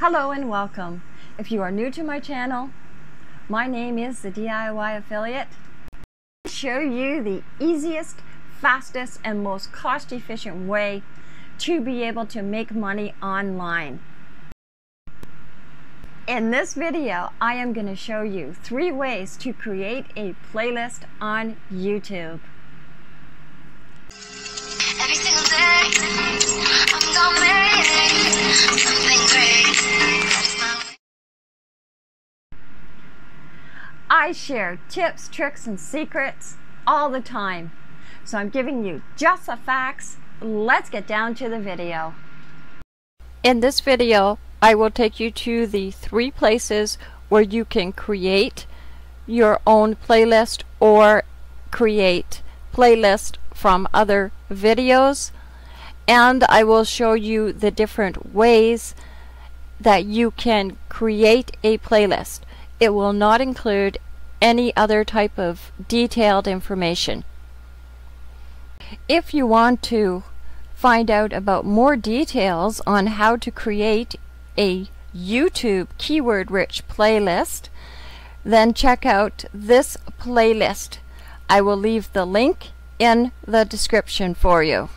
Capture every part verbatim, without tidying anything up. Hello and welcome. If you are new to my channel, my name is the D I Y Affiliate. I show you the easiest, fastest, and most cost-efficient way to be able to make money online. In this video, I am going to show you three ways to create a playlist on YouTube. Every single day, I'm gonna make something great. I share tips, tricks, and secrets all the time. So I'm giving you just the facts. Let's get down to the video. In this video, I will take you to the three places where you can create your own playlist or create playlist from other videos, and I will show you the different ways that you can create a playlist. It will not include any other type of detailed information. If you want to find out about more details on how to create a YouTube keyword-rich playlist, then check out this playlist. I will leave the link in the description for you.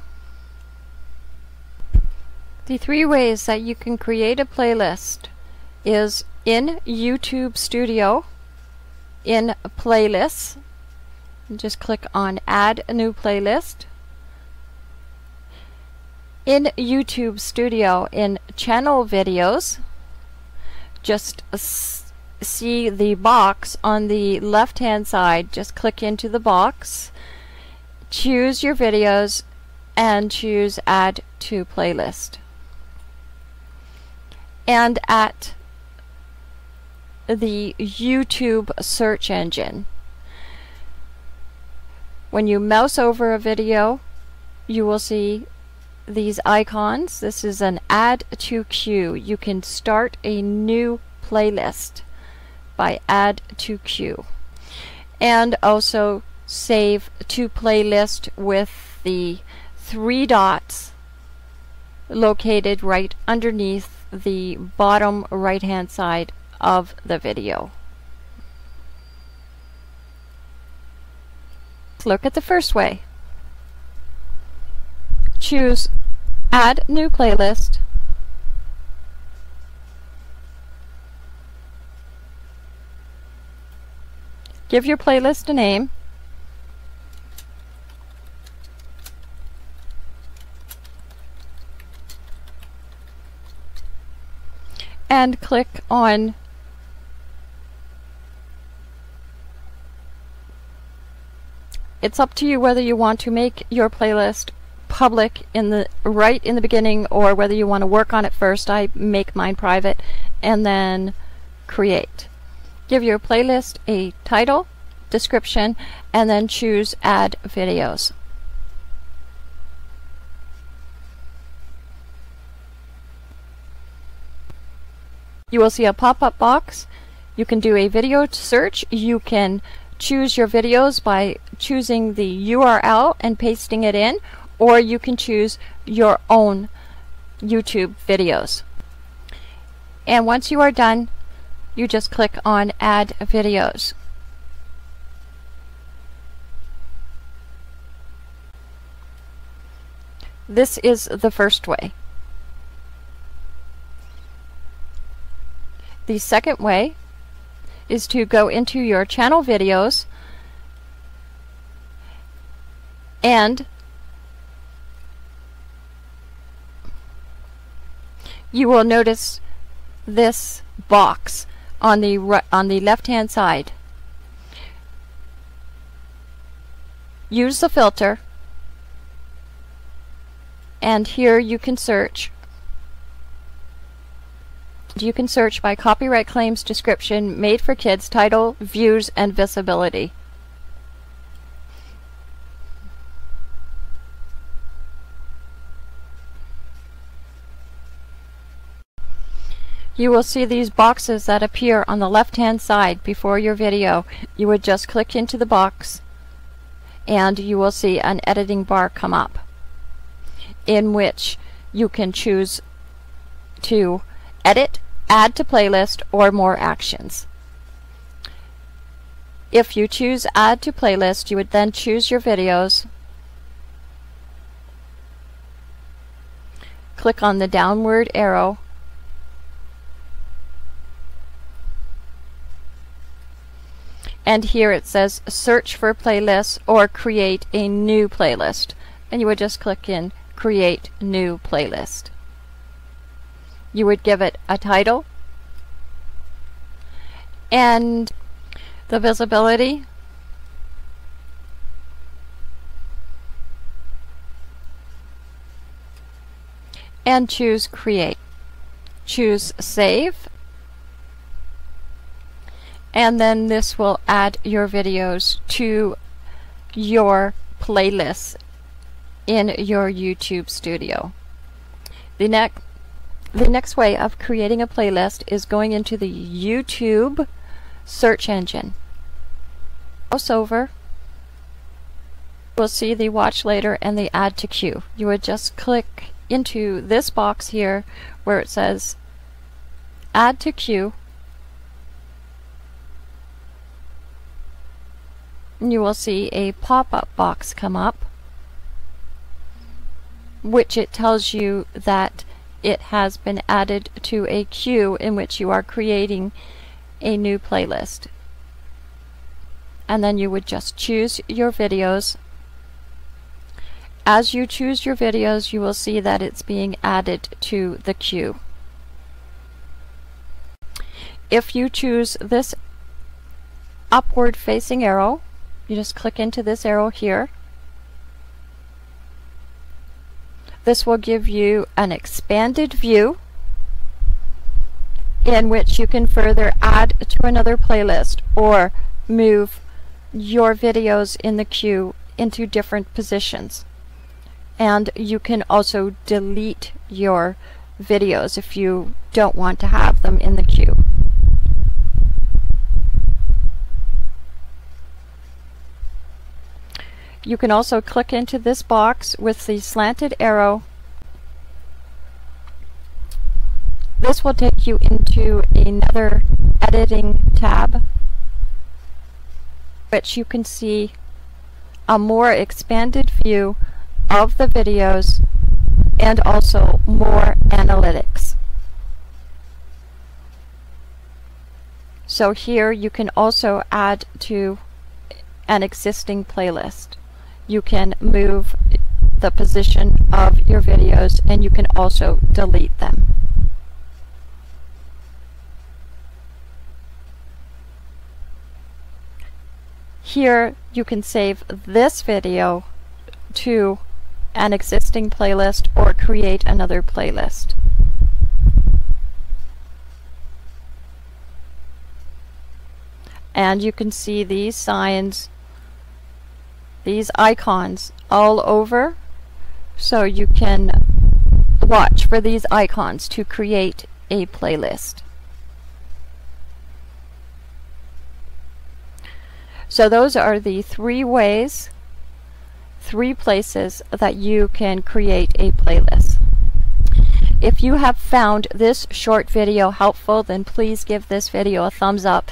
The three ways that you can create a playlist is in YouTube Studio, in Playlists, just click on Add a New Playlist. In YouTube Studio, in Channel Videos, just see the box on the left hand side. Just click into the box, choose your videos, and choose Add to Playlist. And at the YouTube search engine, when you mouse over a video, you will see these icons. This is an add to queue. You can start a new playlist by add to queue, and also save to playlist with the three dots located right underneath the bottom right hand side of the video. Let's look at the first way. Choose Add New Playlist, give your playlist a name, and click on It's up to you whether you want to make your playlist public in the right in the beginning, or whether you want to work on it first. I make mine private and then create. Give your playlist a title, description, and then choose Add Videos. You will see a pop-up box. You can do a video search. You can choose your videos by choosing the U R L and pasting it in, or you can choose your own YouTube videos. And once you are done, you just click on Add Videos. This is the first way. The second way is to go into your channel videos and you will notice this box on the right, on the left-hand side. Use the filter, and here you can search. You can search by copyright claims, description, made for kids, title, views, and visibility. You will see these boxes that appear on the left-hand side before your video. You would just click into the box and you will see an editing bar come up in which you can choose to edit add to playlist, or more actions. If you choose add to playlist, you would then choose your videos, click on the downward arrow, and here it says search for playlists or create a new playlist, and you would just click in create new playlist. You would give it a title and the visibility, and choose create. Choose save, and then this will add your videos to your playlists in your YouTube Studio. The next the next way of creating a playlist is going into the YouTube search engine. Mouse over, we'll see the watch later and the add to queue. You would just click into this box here where it says add to queue, and you will see a pop-up box come up, which it tells you that it has been added to a queue in which you are creating a new playlist. And then you would just choose your videos. As you choose your videos, you will see that it's being added to the queue. If you choose this upward facing arrow, you just click into this arrow here. This will give you an expanded view in which you can further add to another playlist or move your videos in the queue into different positions. And you can also delete your videos if you don't want to have them in the queue. You can also click into this box with the slanted arrow. This will take you into another editing tab, which you can see a more expanded view of the videos and also more analytics. So here you can also add to an existing playlist. You can move the position of your videos, and you can also delete them. Here you can save this video to an existing playlist or create another playlist. And you can see these signs, these icons all over, so you can watch for these icons to create a playlist. So those are the three ways, three places that you can create a playlist. If you have found this short video helpful, then please give this video a thumbs up.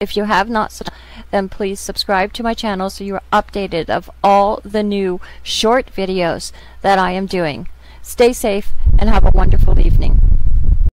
If you have not, then please subscribe to my channel so you are updated of all the new short videos that I am doing. Stay safe and have a wonderful evening.